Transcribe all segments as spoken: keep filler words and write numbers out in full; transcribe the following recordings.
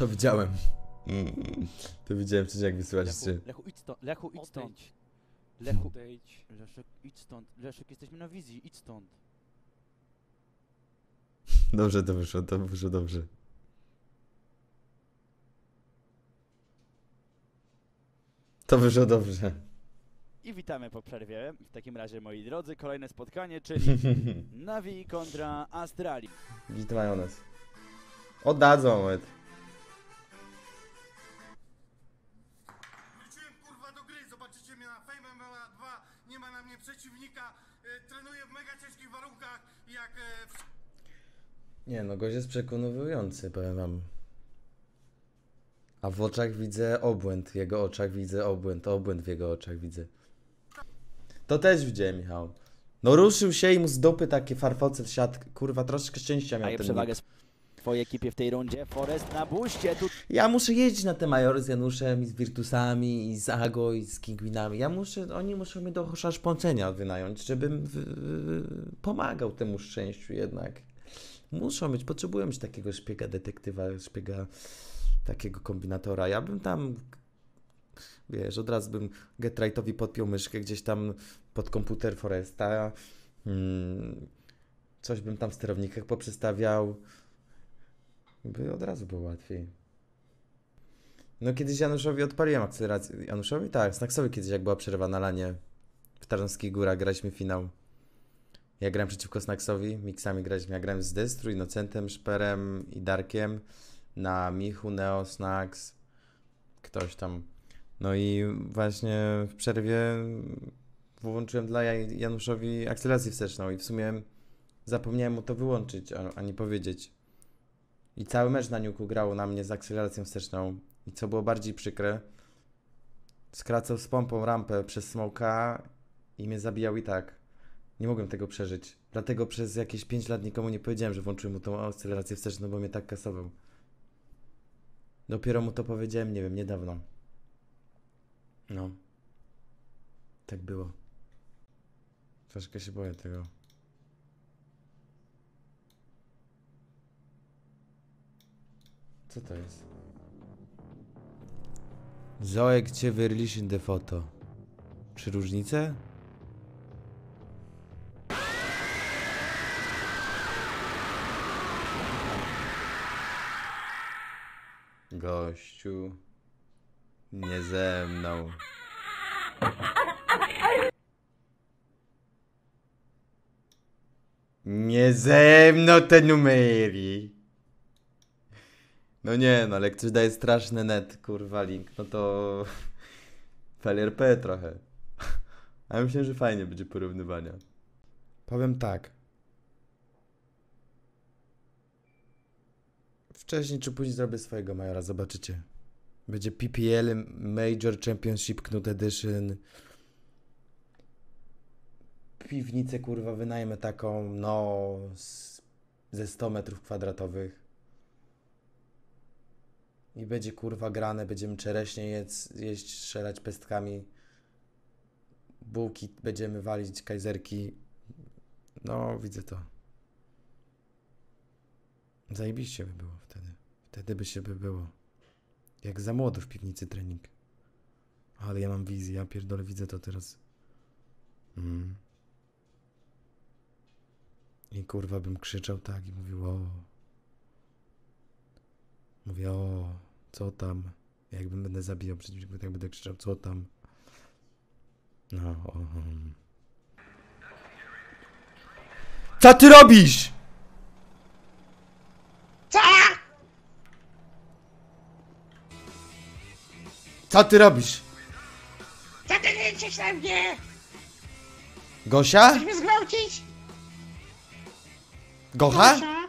To widziałem. Mm. To widziałem wcześniej, jak wysyłaliście. Lechu, Lechu, idź stąd. Lechu, idź stąd. Lechu, Leszek, idź stąd. Leszek, jesteśmy na wizji, idź stąd. Dobrze to wyszło, to wyszło dobrze. To wyszło dobrze. I witamy po przerwie. W takim razie, moi drodzy, kolejne spotkanie, czyli Navi kontra Astrali. Git majonez. Oddadzą, Ed. Wróciłem kurwa do gry, zobaczycie mnie na Fame M M A dwa. Nie ma na mnie przeciwnika. E, trenuję w mega ciężkich warunkach, jak... E... Nie no, gość jest przekonujący, powiem wam. A w oczach widzę obłęd, w jego oczach widzę obłęd, obłęd w jego oczach widzę. To też widziałem, Michał. No ruszył się i mu z dupy takie farfoce wsiadł, kurwa, troszeczkę szczęścia miał. Daję przewagę swojej ekipie w tej rundzie, Forest na buście. Tu... Ja muszę jeździć na te majory z Januszem, i z Virtusami, i z Ago, i z Kingwinami. Ja muszę, oni muszą mnie do chosza szpącenia wynająć, żebym w, w, pomagał temu szczęściu jednak. Muszą mieć, potrzebują mieć takiego szpiega detektywa, szpiega takiego kombinatora. Ja bym tam, wiesz, od razu bym Getrightowi podpiął myszkę gdzieś tam pod komputer Foresta. Hmm, coś bym tam w sterownikach poprzestawiał. By od razu było łatwiej. No kiedyś Januszowi odpaliłem akcelerację. Januszowi? Tak, Snaxowi kiedyś, jak była przerwa na lanie w Tarnowskich Górach, graliśmy finał. Ja grałem przeciwko Snaxowi, miksami graliśmy. Ja grałem z Destru, Innocentem, Szperem i Darkiem na Michu, Neo, Snax, ktoś tam. No i właśnie w przerwie włączyłem dla Januszowi akcelerację wsteczną i w sumie zapomniałem mu to wyłączyć, a nie powiedzieć. I cały mecz na niuku grało na mnie z akceleracją wsteczną i co było bardziej przykre, skracał z pompą rampę przez smoka i mnie zabijał i tak. Nie mogłem tego przeżyć. Dlatego przez jakieś pięć lat nikomu nie powiedziałem, że włączyłem mu tą akcelerację wsteczną, bo mnie tak kasował. Dopiero mu to powiedziałem, nie wiem, niedawno. No. Tak było. Troszkę się boję tego. Co to jest? Zoek cię wyrlisz in de foto. Czy różnice? Gościu, nie ze mną. Nie ze mną te numery. No nie no, ale ktoś daje straszny net, kurwa, link. No to... Fail R P trochę. A ja myślę, że fajnie będzie porównywania. Powiem tak. Wcześniej czy później zrobię swojego majora, zobaczycie. Będzie P P L, Major Championship, Knut Edition. Piwnicę, kurwa, wynajmę taką, no, z, ze stu metrów kwadratowych. I będzie, kurwa, grane, będziemy czereśnie jedz, jeść, strzelać pestkami. Bułki będziemy walić, kajzerki. No, widzę to. Zajebiście by było wtedy. Wtedy by się by było. Jak za młodo w piwnicy trening. Ale ja mam wizję, ja pierdolę, widzę to teraz. Mm. I kurwa bym krzyczał tak i mówił o. Mówię o, co tam? Jakbym będę zabijał przeciwnika, tak będę krzyczał, co tam? No, o. Co ty robisz? Co ty robisz? Co ty krzyczysz na mnie? Gosia? Chcesz mnie zgwałcić? Gocha? Gosia?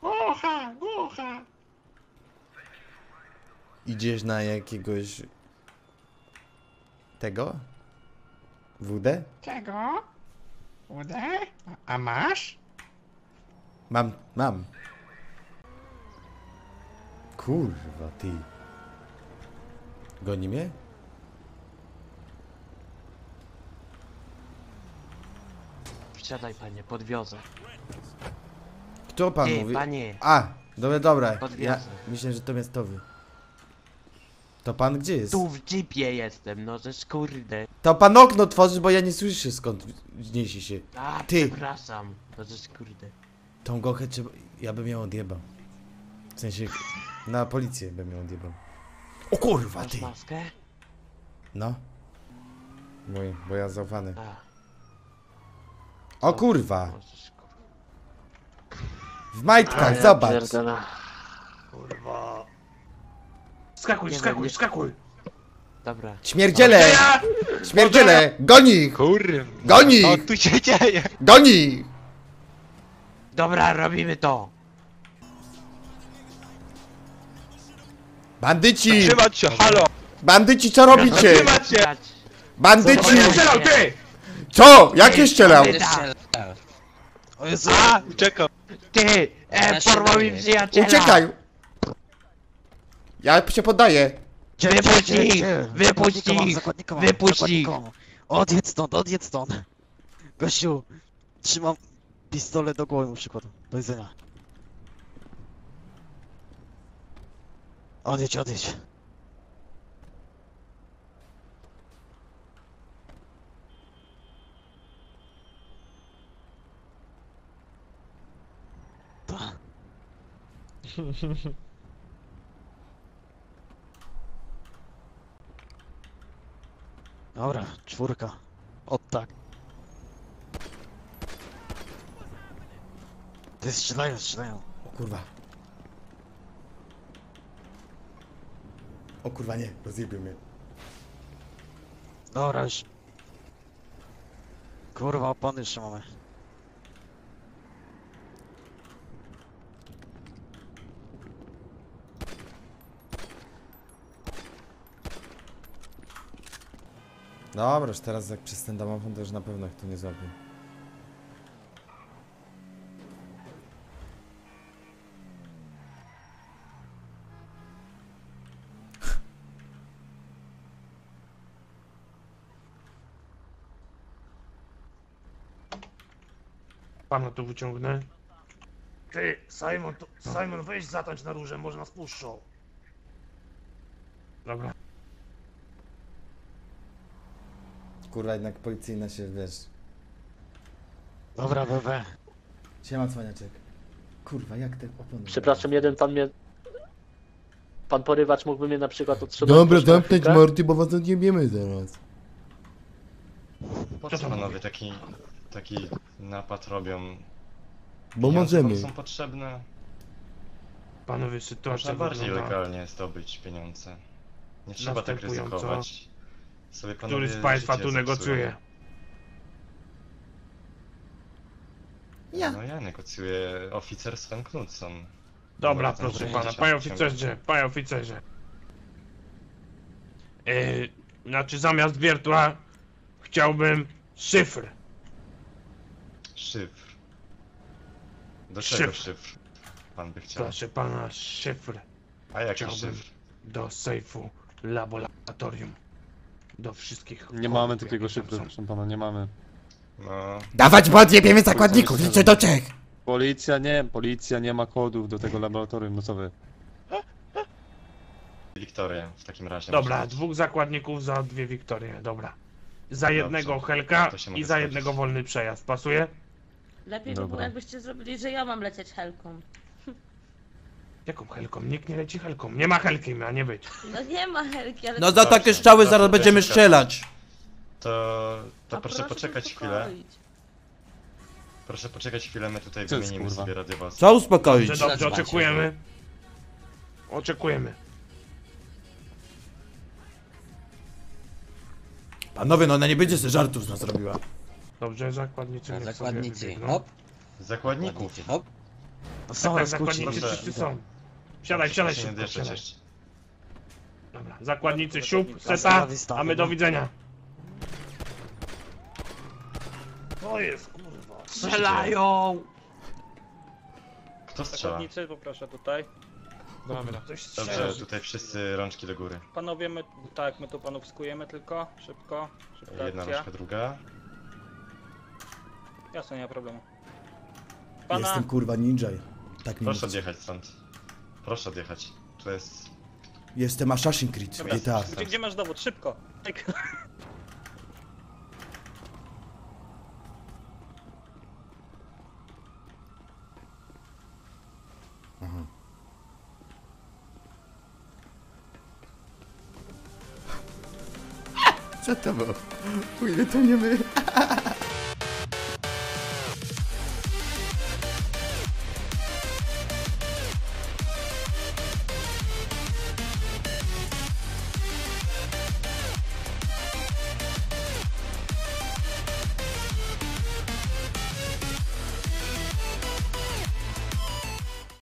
Gocha, Gocha. Idziesz na jakiegoś... Tego? Wódę? Tego? Wódę? A masz? Mam, mam. Kurwa ty. Goni mnie? Wsiadaj, panie, podwiozę. Kto pan Ej, mówi? Panie. A, Dobra, dobra. Ja myślę, że to miastowy. To pan gdzie jest? Tu w jeepie jestem, no żeż kurde. To pan okno tworzysz, bo ja nie słyszę skąd wzniesie się. A, ty. Przepraszam, no żeż kurde. Tą gochę trzeba... Ja bym ją odjebał. W sensie... Na policję bym ją odjebał. O kurwa ty! Masz maskę? No. Mój, bo ja zaufany. O kurwa! W majtkach, zobacz! Kurwa... Skakuj, skakuj, skakuj! Dobra. Śmierdziele! Śmierdziele! Goni! Kurwa! Goni! Co tu się dzieje? Goni! Dobra, robimy to! Bandyci! Trzymać się, halo! Bandyci, co robicie? Trzymać się! Bandyci! Co? Jak się strzelał? O Jezu, uciekam! Ty! E, porwał mi przyjaciela! Uciekaj! Ja się poddaję! Wypuść ich! Wypuść ich! Wypuść ich! Odjedź stąd, odjedź stąd! Gościu! Trzymam pistolet do głowy, na przykład. Do jedzenia. Odjedź, odjedź. Dobra, czwórka. O tak. Ty strzelają, strzelają. O kurwa. O kurwa nie, rozjebił mnie. Dobra już. Kurwa, opony jeszcze mamy. Dobra, już teraz jak przez ten domofon to już na pewno ich tu nie złapię. Pana tu wyciągnę. Ty, Simon, to, Simon, weź zatańcz na róże, może nas puszczą. Dobra. Kurwa, jednak policyjna się, wiesz. Dobra, bebe. Siema, cwaniaczek. Kurwa, jak te opony... Przepraszam, jeden pan mnie... Pan porywacz mógłby mnie na przykład otrzymać... Dobra, zamknąć mordy, bo was odjebiemy zaraz. Co to panowie taki... taki napad robią? Bo możemy. Są potrzebne... Panowie, sytuacja wygląda... Bardziej legalnie zdobyć pieniądze. Nie trzeba tak ryzykować. Sobie który z państwa tu negocjuje? Ja. No ja negocjuję. Oficer Sven Knudson. Dobra, no, proszę pana. Panie oficerze, panie oficerze. Yy, znaczy zamiast wiertła chciałbym szyfr. Szyfr. Do czego szyfr? Szyfr? Pan by chciał. Proszę pana, szyfr. A jaki chciałbym szyfr? Do sejfu laboratorium. Do wszystkich. Nie mamy takiego szyfru, proszę pana, nie mamy. No. Dawać, bo odjebiemy zakładników, liczę do trzech! Policja nie, policja nie ma kodów do tego laboratorium, no co wy? Wiktoria, w takim razie. Dobra, dwóch zakładników za dwie Wiktorie, dobra. Za jednego helka i za jednego wolny przejazd, pasuje? Lepiej by było, jakbyście zrobili, że ja mam lecieć helką. Jaką helką? Nikt nie leci helką. Nie ma helki, ma nie być. No nie ma helki, ale... No za takie strzały zaraz będziemy strzelać. To... to proszę, proszę poczekać chwilę. Proszę poczekać chwilę, my tutaj co wymienimy jest, sobie radiowozy. Co uspokoić? Dobrze, dobrze, oczekujemy. Oczekujemy. Panowie, no ona nie będzie sobie żartów z nas robiła. Dobrze, zakładnicy... No, zakładnicy, hop. Zakładników, hop. No są, tak, zakładnicy wszyscy są. Siadaj, siadaj się. Dobra, zakładnicy, siup, seta, a my do widzenia. To jest kurwa. Strzelają! Kto strzela? Zakładnicy, poproszę tutaj. Dobra, dobrze, tutaj wszyscy rączki do góry. Panowie, my, tak, my tu panów skujemy tylko, szybko. Szybka jedna rączka, druga. Jasne, nie ma problemu. Pana... Jestem kurwa ninja. Tak mi proszę odjechać stąd. Proszę odjechać. To jest... Jestem Assassin's Creed. Dobra, G T A. Gdzie, gdzie masz dowód? Szybko. Aha. Co to było? Pójdę, to nie my.